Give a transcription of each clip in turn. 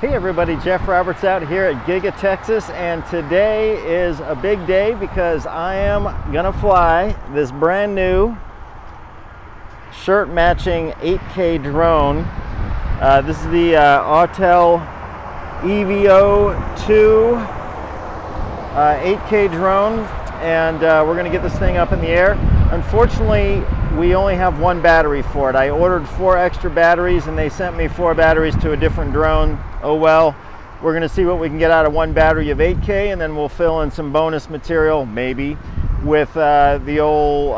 Hey everybody, Jeff Roberts out here at Giga Texas, and today is a big day because I am gonna fly this brand new shirt matching 8K drone. This is the Autel EVO 2 8K drone, and we're gonna get this thing up in the air. Unfortunately, we only have one battery for it. I ordered 4 extra batteries and they sent me 4 batteries to a different drone. Oh well, we're gonna see what we can get out of one battery of 8K, and then we'll fill in some bonus material, maybe, with the old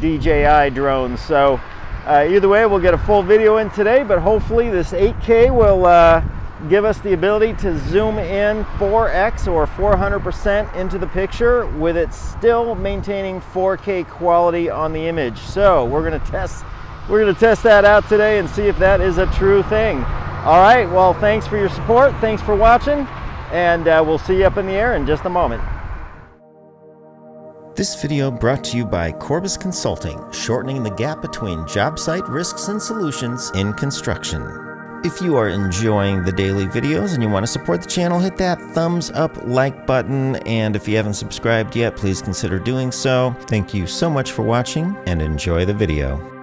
DJI drone. So either way, we'll get a full video in today, but hopefully this 8K will give us the ability to zoom in 4x or 400% into the picture with it still maintaining 4K quality on the image. So we're gonna test that out today and see if that is a true thing. All right, well, thanks for your support, thanks for watching, and we'll see you up in the air in just a moment. This video brought to you by Corbis Consulting, shortening the gap between job site risks and solutions in construction. If you are enjoying the daily videos and you want to support the channel, hit that thumbs up, like button, and if you haven't subscribed yet, please consider doing so. Thank you so much for watching and enjoy the video.